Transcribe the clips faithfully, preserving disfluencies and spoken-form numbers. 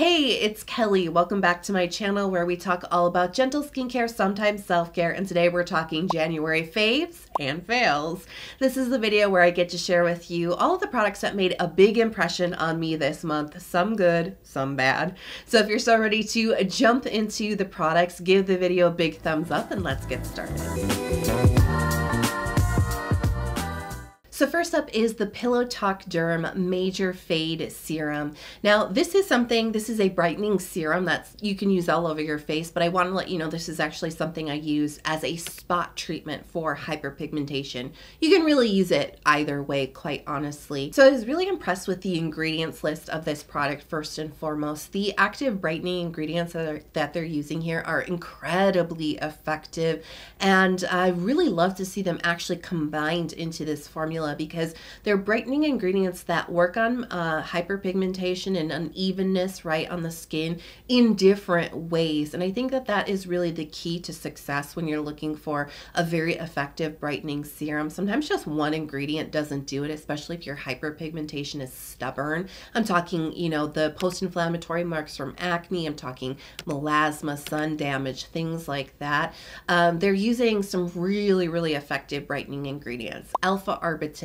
Hey, it's Kelly. Welcome back to my channel where we talk all about gentle skincare, sometimes self-care, and today we're talking January faves and fails. This is the video where I get to share with you all of the products that made a big impression on me this month, some good, some bad. So if you're so ready to jump into the products, give the video a big thumbs up and let's get started. So first up is the Pillow Talk Derm Major Fade Serum. Now this is something, this is a brightening serum that's you can use all over your face, but I want to let you know this is actually something I use as a spot treatment for hyperpigmentation. You can really use it either way, quite honestly. So I was really impressed with the ingredients list of this product first and foremost. The active brightening ingredients that, are, that they're using here are incredibly effective, and I really love to see them actually combined into this formula, because they're brightening ingredients that work on uh, hyperpigmentation and unevenness right on the skin in different ways. And I think that that is really the key to success when you're looking for a very effective brightening serum. Sometimes just one ingredient doesn't do it, especially if your hyperpigmentation is stubborn. I'm talking, you know, the post-inflammatory marks from acne. I'm talking melasma, sun damage, things like that. Um, they're using some really, really effective brightening ingredients. Alpha arbutin,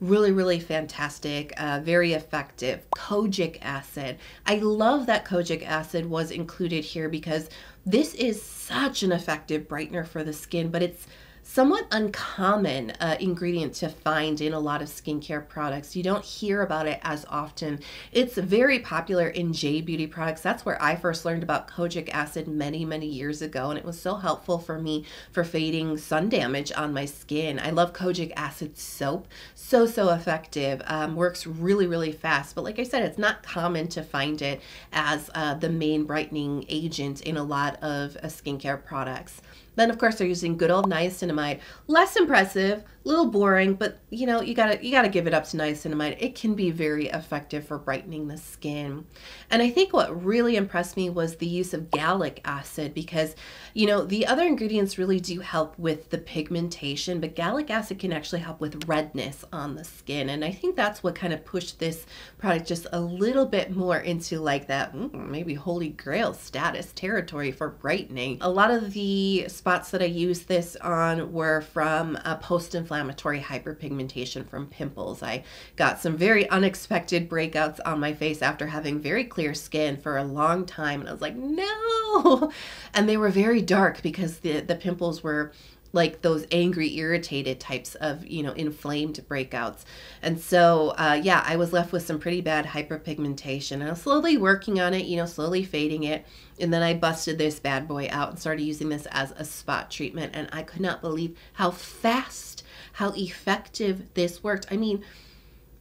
really, really fantastic, uh, very effective. Kojic acid. I love that kojic acid was included here because this is such an effective brightener for the skin, but it's somewhat uncommon uh, ingredient to find in a lot of skincare products. You don't hear about it as often. It's very popular in J-beauty products. That's where I first learned about kojic acid many, many years ago, and it was so helpful for me for fading sun damage on my skin. I love kojic acid soap. So, so effective. Um, works really, really fast. But like I said, it's not common to find it as uh, the main brightening agent in a lot of uh, skincare products. Then of course they're using good old niacinamide. Less impressive, a little boring, but you know, you gotta you gotta give it up to niacinamide. It can be very effective for brightening the skin. And I think what really impressed me was the use of gallic acid, because you know, the other ingredients really do help with the pigmentation, but gallic acid can actually help with redness on the skin. And I think that's what kind of pushed this product just a little bit more into like that maybe holy grail status territory for brightening. A lot of the spots that I used this on were from a post-inflammatory hyperpigmentation from pimples. I got some very unexpected breakouts on my face after having very clear skin for a long time, and I was like, no! And they were very dark because the, the pimples were like those angry, irritated types of, you know, inflamed breakouts. And so, uh, yeah, I was left with some pretty bad hyperpigmentation. And I was slowly working on it, you know, slowly fading it. And then I busted this bad boy out and started using this as a spot treatment. And I could not believe how fast, how effective this worked. I mean,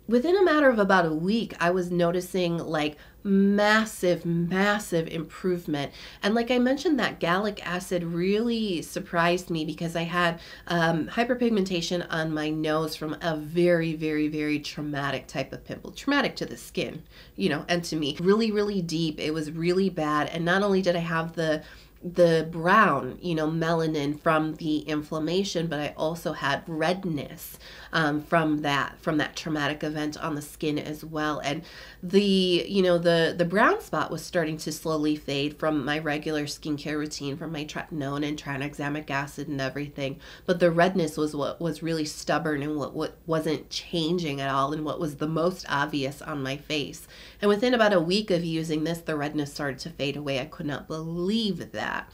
within a matter of about a week, I was noticing like massive, massive improvement. And like I mentioned, that gallic acid really surprised me because I had um, hyperpigmentation on my nose from a very, very, very traumatic type of pimple. Traumatic to the skin, you know, and to me. Really, really deep. It was really bad. And not only did I have the the brown, you know, melanin from the inflammation, but I also had redness um, from that, from that traumatic event on the skin as well. And the, you know, the, the brown spot was starting to slowly fade from my regular skincare routine, from my tretinoin and tranexamic acid and everything. But the redness was what was really stubborn and what, what wasn't changing at all and what was the most obvious on my face. And within about a week of using this, the redness started to fade away. I could not believe that. That,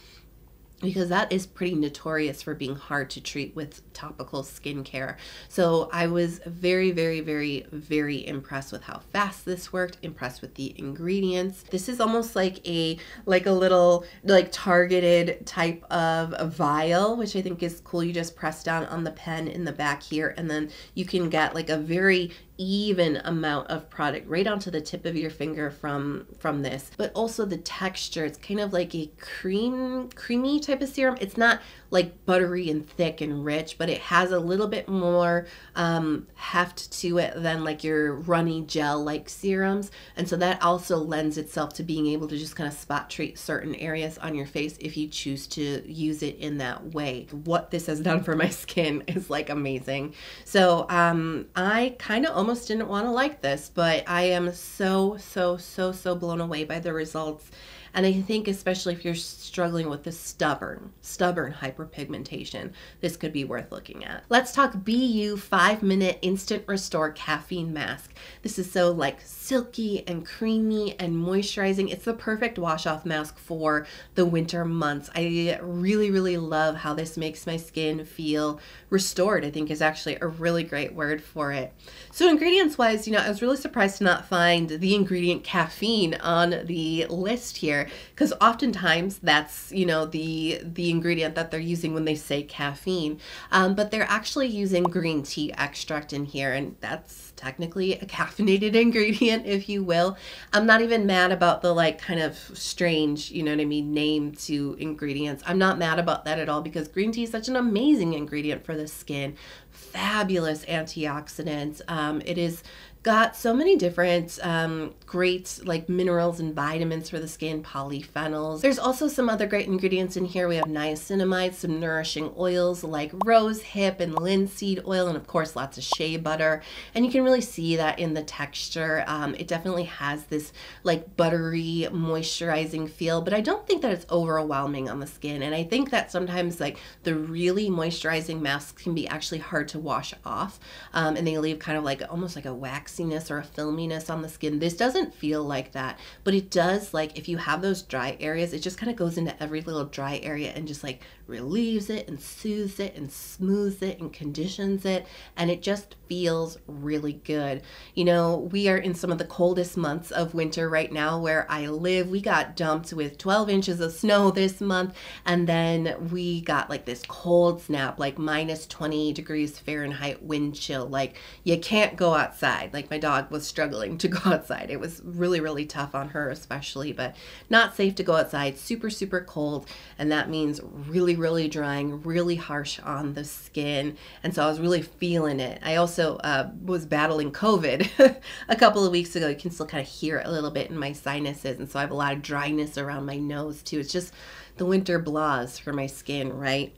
because that is pretty notorious for being hard to treat with topical skincare. So I was very, very, very, very impressed with how fast this worked, impressed with the ingredients. This is almost like a like a little like targeted type of a vial, which I think is cool. You just press down on the pen in the back here, and then you can get like a very even amount of product right onto the tip of your finger from from this. But also the texture, it's kind of like a cream creamy type of serum. It's not like buttery and thick and rich, but it has a little bit more um, heft to it than like your runny gel like serums. And so that also lends itself to being able to just kind of spot treat certain areas on your face if you choose to use it in that way. What this has done for my skin is like amazing. So um, I kind of almost didn't want to like this, but I am so, so, so, so blown away by the results. And I think especially if you're struggling with this stubborn, stubborn hyperpigmentation, this could be worth looking at. Let's talk BeYou five minute Instant Restore Caffeine Mask. This is so like silky and creamy and moisturizing. It's the perfect wash-off mask for the winter months. I really, really love how this makes my skin feel restored, I think is actually a really great word for it. So ingredients-wise, you know, I was really surprised to not find the ingredient caffeine on the list here, because oftentimes that's, you know, the the ingredient that they're using when they say caffeine, um, but they're actually using green tea extract in here, and that's technically a caffeinated ingredient, if you will. I'm not even mad about the like kind of strange, you know what I mean, name to ingredients. I'm not mad about that at all, because green tea is such an amazing ingredient for the skin. Fabulous antioxidants. Um, it is got so many different um, great like minerals and vitamins for the skin, polyphenols. There's also some other great ingredients in here. We have niacinamide, some nourishing oils like rose hip and linseed oil, and of course lots of shea butter. And you can really see that in the texture. Um, it definitely has this like buttery, moisturizing feel, but I don't think that it's overwhelming on the skin. And I think that sometimes like the really moisturizing masks can be actually hard to wash off, um, and they leave kind of like almost like a wax or a filminess on the skin. This doesn't feel like that, but it does, like if you have those dry areas, it just kind of goes into every little dry area and just like relieves it and soothes it and smooths it and conditions it, and it just feels really good. You know, we are in some of the coldest months of winter right now where I live. We got dumped with twelve inches of snow this month, and then we got like this cold snap, like minus twenty degrees Fahrenheit wind chill. Like you can't go outside. Like my dog was struggling to go outside. It was really, really tough on her especially, but not safe to go outside, super, super cold. And that means really, really drying, really harsh on the skin. And so I was really feeling it. I also uh, was battling COVID a couple of weeks ago. You can still kind of hear it a little bit in my sinuses. And so I have a lot of dryness around my nose too. It's just the winter blahs for my skin, right?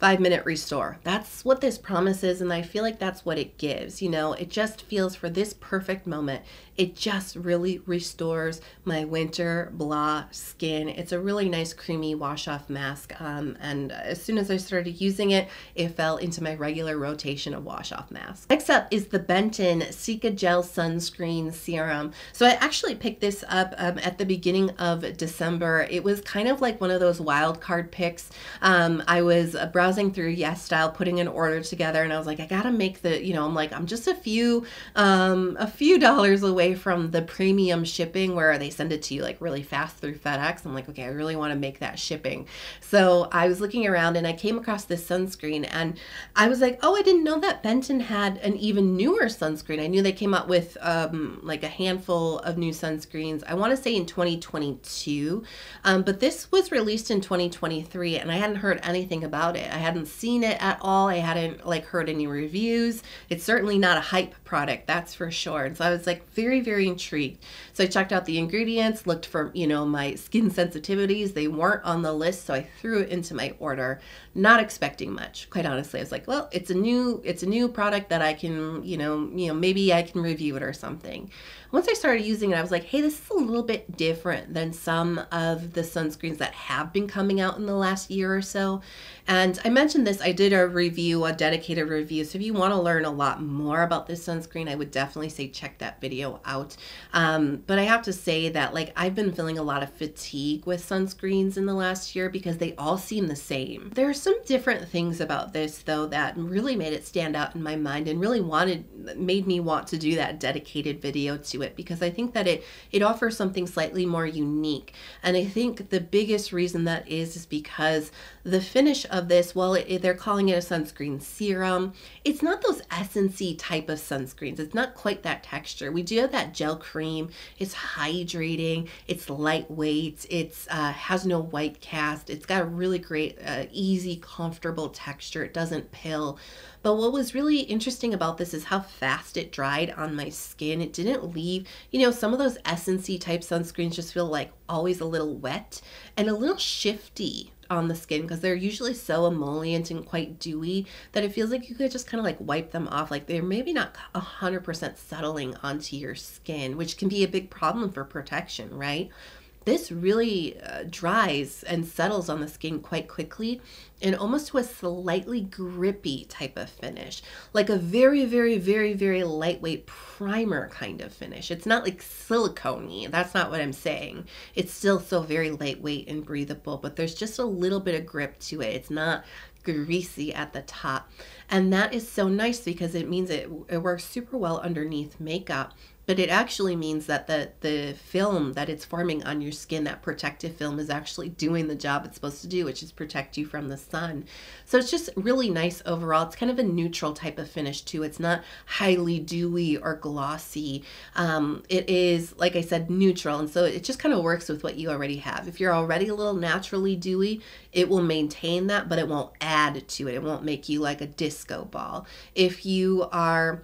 Five minute restore. That's what this promises, and I feel like that's what it gives. You know, it just feels for this perfect moment. It just really restores my winter blah skin. It's a really nice creamy wash-off mask, um, and as soon as I started using it, it fell into my regular rotation of wash-off masks. Next up is the Benton Cica Gel Sunscreen Serum. So I actually picked this up um, at the beginning of December. It was kind of like one of those wild card picks. Um, I was uh, browsing through YesStyle, putting an order together, and I was like, I gotta make the, you know, I'm like, I'm just a few, um, a few dollars away from the premium shipping where they send it to you like really fast through FedEx. I'm like, okay, I really want to make that shipping. So I was looking around and I came across this sunscreen, and I was like, oh, I didn't know that Benton had an even newer sunscreen. I knew they came out with um, like a handful of new sunscreens, I want to say in twenty twenty-two, um, but this was released in twenty twenty-three, and I hadn't heard anything about it. I hadn't seen it at all. I hadn't like heard any reviews. It's certainly not a hype product, that's for sure. And so I was like very very intrigued. So I checked out the ingredients, looked for, you know, my skin sensitivities. They weren't on the list, so I threw it into my order, not expecting much. Quite honestly, I was like, well, it's a new, it's a new product that I can, you know, you know, maybe I can review it or something. Once I started using it, I was like, hey, this is a little bit different than some of the sunscreens that have been coming out in the last year or so. And I mentioned this, I did a review, a dedicated review. So if you want to learn a lot more about this sunscreen, I would definitely say check that video out. Um, but I have to say that like I've been feeling a lot of fatigue with sunscreens in the last year because they all seem the same. There are some different things about this though that really made it stand out in my mind and really wanted, made me want to do that dedicated video to it, because I think that it, it offers something slightly more unique. And I think the biggest reason that is is because the finish of this, while it, they're calling it a sunscreen serum, it's not those essency type of sunscreens. It's not quite that texture. We do have that gel cream. It's hydrating. It's lightweight. It's uh, has no white cast. It's got a really great, uh, easy, comfortable texture. It doesn't pill. But what was really interesting about this is how fast it dried on my skin. It didn't leave, you know, some of those essence-y type sunscreens just feel like always a little wet and a little shifty on the skin because they're usually so emollient and quite dewy that it feels like you could just kind of like wipe them off, like they're maybe not a hundred percent settling onto your skin, which can be a big problem for protection, right? This really uh, dries and settles on the skin quite quickly and almost to a slightly grippy type of finish, like a very, very, very, very lightweight primer kind of finish. It's not like silicone-y, that's not what I'm saying. It's still so very lightweight and breathable, but there's just a little bit of grip to it. It's not greasy at the top. And that is so nice because it means it, it works super well underneath makeup, but it actually means that the, the film that it's forming on your skin, that protective film, is actually doing the job it's supposed to do, which is protect you from the sun. So it's just really nice overall. It's kind of a neutral type of finish too. It's not highly dewy or glossy. Um, it is, like I said, neutral. And so it just kind of works with what you already have. If you're already a little naturally dewy, it will maintain that, but it won't add to it. It won't make you like a disco ball. If you are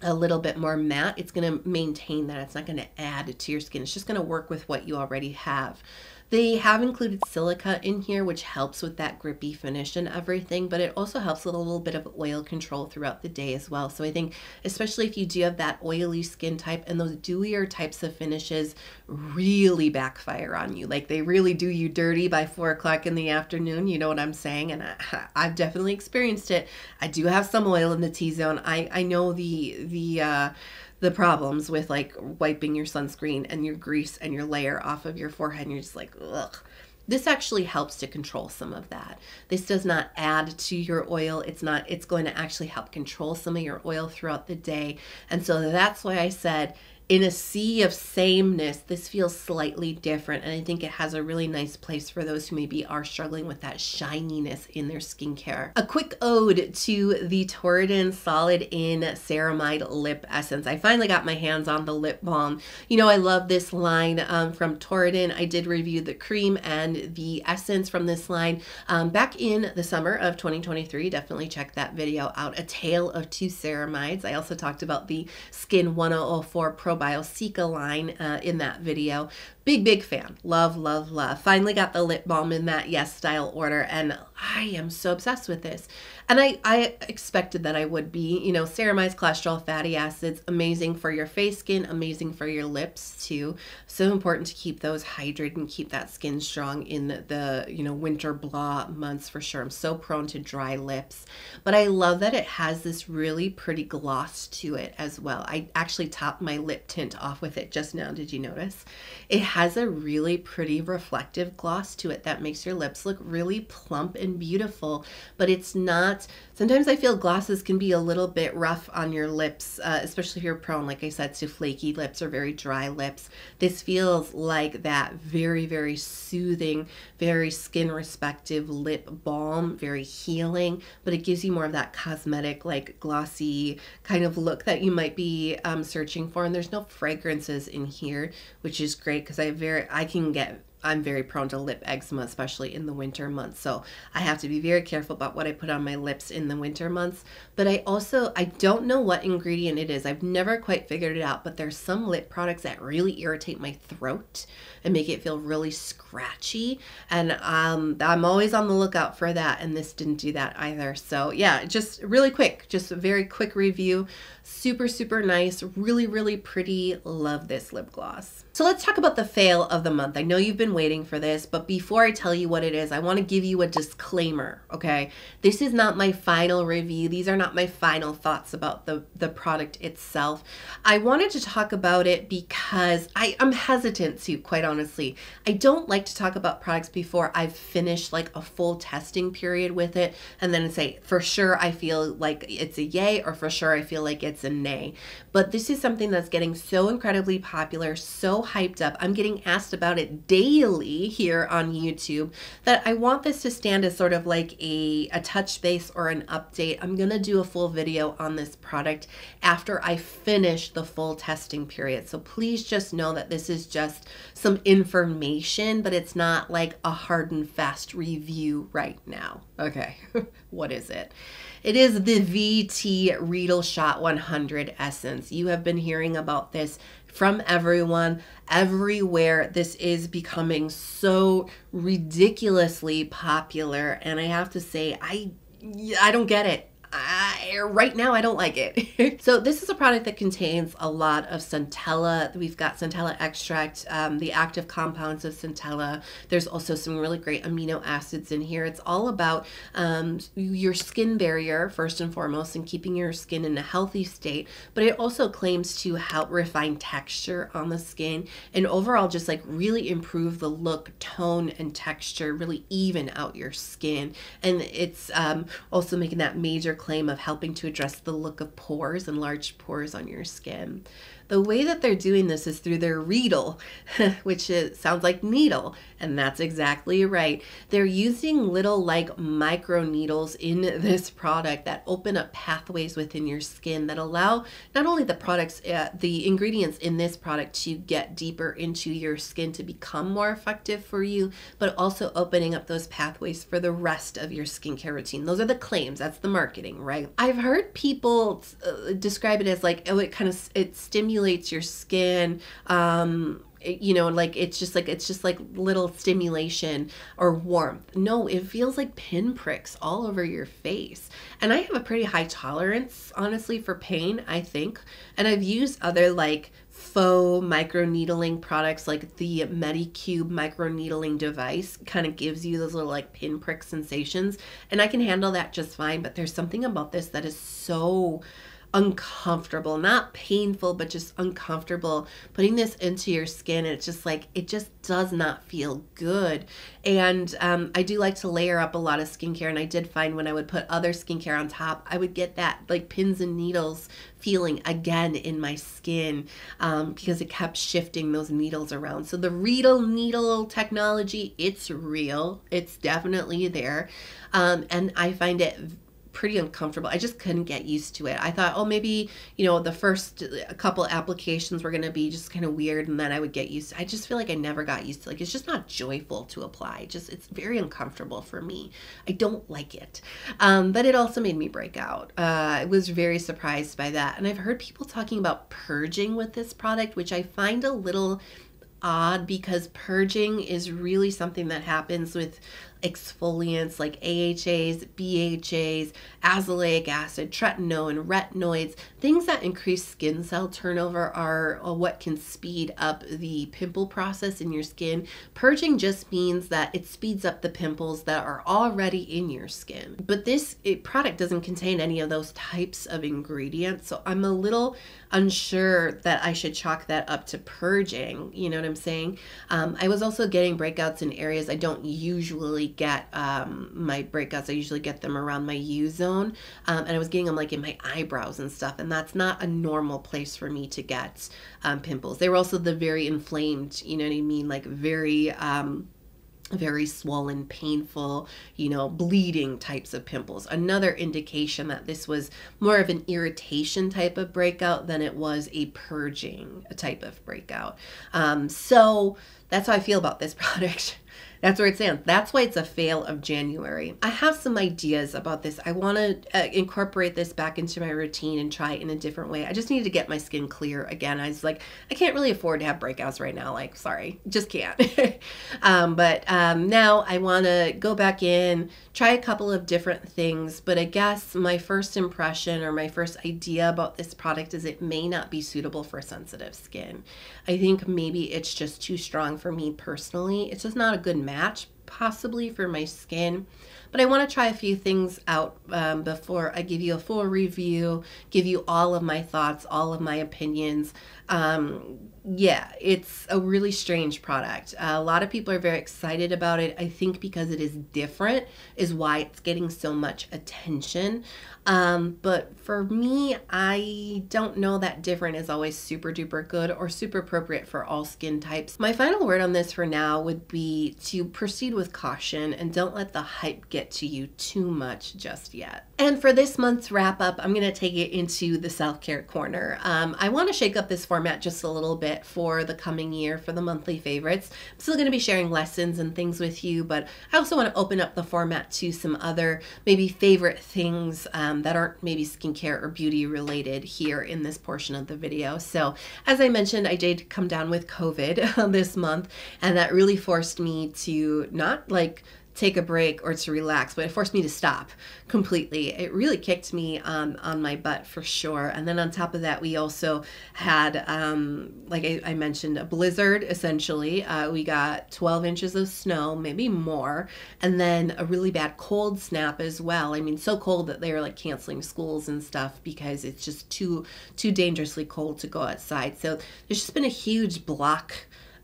a little bit more matte, it's going to maintain that. It's not going to add to your skin. It's just going to work with what you already have. They have included silica in here, which helps with that grippy finish and everything, but it also helps with a little bit of oil control throughout the day as well. So I think, especially if you do have that oily skin type, and those dewier types of finishes really backfire on you. Like they really do you dirty by four o'clock in the afternoon. You know what I'm saying? And I, I've definitely experienced it. I do have some oil in the T-zone. I, I know the, the, uh, the problems with like wiping your sunscreen and your grease and your layer off of your forehead, and you're just like, ugh. This actually helps to control some of that. This does not add to your oil. It's not, it's going to actually help control some of your oil throughout the day. And so that's why I said, in a sea of sameness, this feels slightly different. And I think it has a really nice place for those who maybe are struggling with that shininess in their skincare. A quick ode to the Torriden Solid in Ceramide Lip Essence. I finally got my hands on the lip balm. You know, I love this line um, from Torriden. I did review the cream and the essence from this line um, back in the summer of twenty twenty-three. Definitely check that video out. A Tale of Two Ceramides. I also talked about the Skin ten oh four Pro Cica line uh, in that video. Big, big fan. Love, love, love. Finally got the lip balm in that YesStyle order, and I am so obsessed with this. And I, I expected that I would be. You know, ceramides, cholesterol, fatty acids, amazing for your face skin, amazing for your lips too. So important to keep those hydrated and keep that skin strong in the, the you know, winter blah months for sure. I'm so prone to dry lips. But I love that it has this really pretty gloss to it as well. I actually topped my lip tint off with it just now. Did you notice? It has a really pretty reflective gloss to it that makes your lips look really plump and beautiful, but it's not, sometimes I feel glosses can be a little bit rough on your lips, uh, especially if you're prone, like I said, to flaky lips or very dry lips. This feels like that very, very soothing, very skin respective lip balm, very healing, but it gives you more of that cosmetic, like glossy kind of look that you might be um, searching for. And there's no fragrances in here, which is great because I very, I can get I'm very prone to lip eczema, especially in the winter months. So I have to be very careful about what I put on my lips in the winter months. But I also, I don't know what ingredient it is. I've never quite figured it out, but there's some lip products that really irritate my throat and make it feel really scratchy. And um, I'm always on the lookout for that. And this didn't do that either. So yeah, just really quick, just a very quick review. Super, super nice. Really, really pretty. Love this lip gloss. So let's talk about the fail of the month. I know you've been waiting for this, but before I tell you what it is, I want to give you a disclaimer, okay? This is not my final review. These are not my final thoughts about the, the product itself. I wanted to talk about it because I, I'm hesitant to, quite honestly. I don't like to talk about products before I've finished like a full testing period with it and then say, for sure I feel like it's a yay or for sure I feel like it's a nay. But this is something that's getting so incredibly popular, so hyped up. I'm getting asked about it daily here on YouTube that I want this to stand as sort of like a, a touch base or an update. I'm gonna do a full video on this product after I finish the full testing period. So please just know that this is just some information, but it's not like a hard and fast review right now. Okay, what is it? It is the V T Reedle Shot one hundred Essence. You have been hearing about this from everyone, everywhere. This is becoming so ridiculously popular, and I have to say, I, I don't get it. I, right now I don't like it. So this is a product that contains a lot of centella. We've got centella extract, um, the active compounds of centella. There's also some really great amino acids in here. It's all about um, your skin barrier first and foremost and keeping your skin in a healthy state, but it also claims to help refine texture on the skin and overall just like really improve the look, tone, and texture, really even out your skin. And it's um, also making that major claim of helping to address the look of pores and large pores on your skin. The way that they're doing this is through their Reedle, which is, sounds like needle, and that's exactly right. They're using little like micro needles in this product that open up pathways within your skin that allow not only the products, uh, the ingredients in this product to get deeper into your skin to become more effective for you, but also opening up those pathways for the rest of your skincare routine. Those are the claims, that's the marketing, right? I've heard people uh, describe it as like, oh, it kind of, it stimulates your skin, um, you know, like it's just like, it's just like little stimulation or warmth. No, it feels like pinpricks all over your face. And I have a pretty high tolerance, honestly, for pain, I think. And I've used other like faux microneedling products, like the MediCube microneedling device kind of gives you those little like pinprick sensations. And I can handle that just fine, but there's something about this that is so uncomfortable, not painful, but just uncomfortable putting this into your skin. And it's just like, it just does not feel good. And um, I do like to layer up a lot of skincare. And I did find when I would put other skincare on top, I would get that like pins and needles feeling again in my skin um, because it kept shifting those needles around. So the Reedle needle technology, it's real. It's definitely there. Um, and I find it pretty uncomfortable. I just couldn't get used to it. I thought, oh, maybe, you know, the first couple applications were going to be just kind of weird and then I would get used to it. I just feel like I never got used to it. Like, it's just not joyful to apply. Just, it's very uncomfortable for me. I don't like it. Um, but it also made me break out. Uh, I was very surprised by that. And I've heard people talking about purging with this product, which I find a little odd because purging is really something that happens with exfoliants like A H As, B H As, azelaic acid, tretinoin, retinoids. Things that increase skin cell turnover are what can speed up the pimple process in your skin. Purging just means that it speeds up the pimples that are already in your skin. But this it, product doesn't contain any of those types of ingredients, so I'm a little unsure that I should chalk that up to purging, you know what I'm saying? Um, I was also getting breakouts in areas I don't usually get um, my breakouts. I usually get them around my U zone, um, and I was getting them like in my eyebrows and stuff, and that's not a normal place for me to get um, pimples. They were also the very inflamed, you know what I mean, like very um, very swollen, painful, you know, bleeding types of pimples. Another indication that this was more of an irritation type of breakout than it was a purging type of breakout. Um, so that's how I feel about this product. That's where it stands. That's why it's a fail of January. I have some ideas about this. I want to uh, incorporate this back into my routine and try it in a different way. I just needed to get my skin clear again. I was like, I can't really afford to have breakouts right now. Like, sorry, just can't. um, but um, now I want to go back in, try a couple of different things. But I guess my first impression or my first idea about this product is it may not be suitable for sensitive skin. I think maybe it's just too strong for me personally. It's just not a good match possibly for my skin, but I want to try a few things out um, before I give you a full review, give you all of my thoughts, all of my opinions. Um, yeah, it's a really strange product. Uh, a lot of people are very excited about it. I think because it is different is why it's getting so much attention. Um, but for me, I don't know that different is always super duper good or super appropriate for all skin types. My final word on this for now would be to proceed with caution and don't let the hype get to you too much just yet. And for this month's wrap up, I'm gonna take it into the self-care corner. Um, I wanna shake up this format just a little bit for the coming year, for the monthly favorites. I'm still gonna be sharing lessons and things with you, but I also wanna open up the format to some other maybe favorite things um, that aren't maybe skincare or beauty related here in this portion of the video. So as I mentioned, I did come down with COVID this month, and that really forced me to not like take a break or to relax, but it forced me to stop completely. It really kicked me um, on my butt for sure. And then on top of that, we also had, um, like I, I mentioned, a blizzard essentially. Uh, we got twelve inches of snow, maybe more, and then a really bad cold snap as well. I mean, so cold that they were like canceling schools and stuff because it's just too, too dangerously cold to go outside. So there's just been a huge block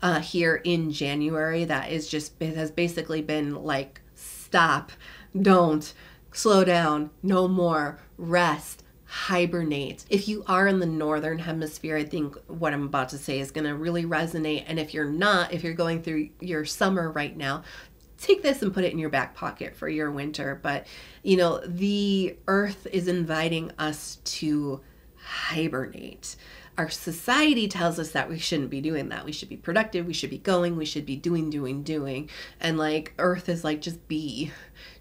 Uh, here in January that is just, it has basically been like, stop, don't, slow down, no more, rest, hibernate. If you are in the northern hemisphere, I think what I'm about to say is going to really resonate. And if you're not, if you're going through your summer right now, take this and put it in your back pocket for your winter. But you know, the earth is inviting us to hibernate. Our society tells us that we shouldn't be doing that. We should be productive. We should be going. We should be doing, doing, doing. And like Earth is like, just be,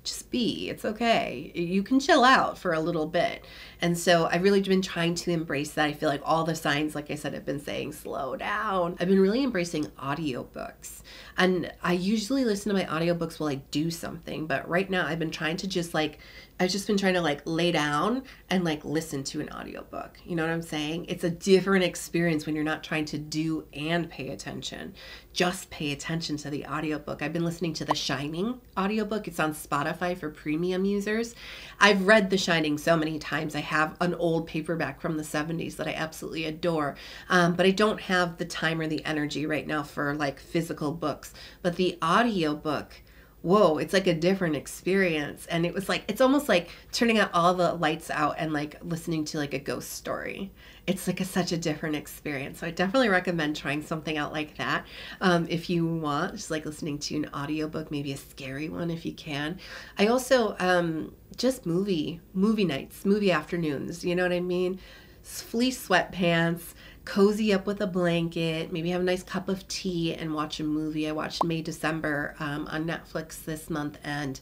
just be. It's okay. You can chill out for a little bit. And so I've really been trying to embrace that. I feel like all the signs, like I said, have been saying, slow down. I've been really embracing audiobooks. And I usually listen to my audiobooks while I do something. But right now I've been trying to just like, I've just been trying to like lay down and like listen to an audiobook. You know what I'm saying? It's a different experience when you're not trying to do and pay attention. Just pay attention to the audiobook. I've been listening to The Shining audiobook. It's on Spotify for premium users. I've read The Shining so many times. I have an old paperback from the seventies that I absolutely adore. Um, but I don't have the time or the energy right now for like physical books. But the audiobook, whoa, it's like a different experience. And it was like, it's almost like turning out all the lights out and like listening to like a ghost story. It's like a, such a different experience. So I definitely recommend trying something out like that. Um, if you want, just like listening to an audiobook, maybe a scary one if you can. I also, um, just movie, movie nights, movie afternoons, you know what I mean? Fleece sweatpants, cozy up with a blanket, maybe have a nice cup of tea and watch a movie. I watched May December um, on Netflix this month, and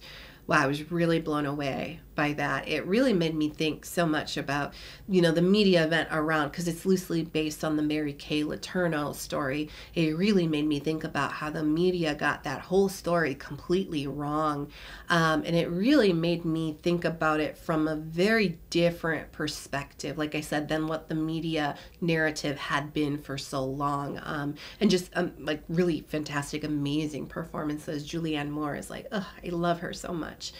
wow, I was really blown away by that. It really made me think so much about, you know, the media event around, because it's loosely based on the Mary Kay Letourneau story. It really made me think about how the media got that whole story completely wrong. Um, and it really made me think about it from a very different perspective, like I said, than what the media narrative had been for so long. Um, and just um, like really fantastic, amazing performances. Julianne Moore is like, ugh, I love her so much.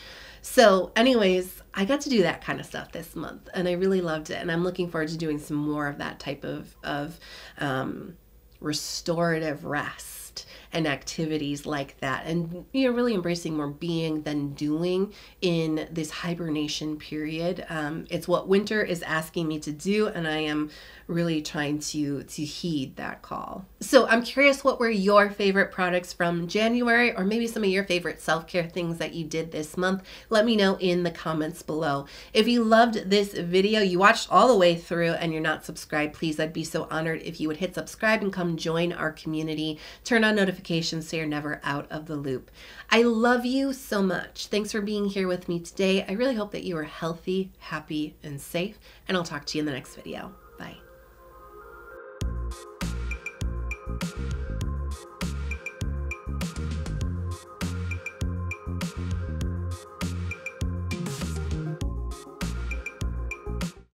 So anyways, I got to do that kind of stuff this month, and I really loved it. And I'm looking forward to doing some more of that type of, of um, restorative rest and activities like that. And you know, really embracing more being than doing in this hibernation period. Um, it's what winter is asking me to do, and I am really trying to to heed that call. So I'm curious, what were your favorite products from January, or maybe some of your favorite self-care things that you did this month? Let me know in the comments below. If you loved this video, you watched all the way through, and you're not subscribed, please, I'd be so honored if you would hit subscribe and come join our community. Turn on notifications so you're never out of the loop. I love you so much. Thanks for being here with me today. I really hope that you are healthy, happy, and safe, and I'll talk to you in the next video.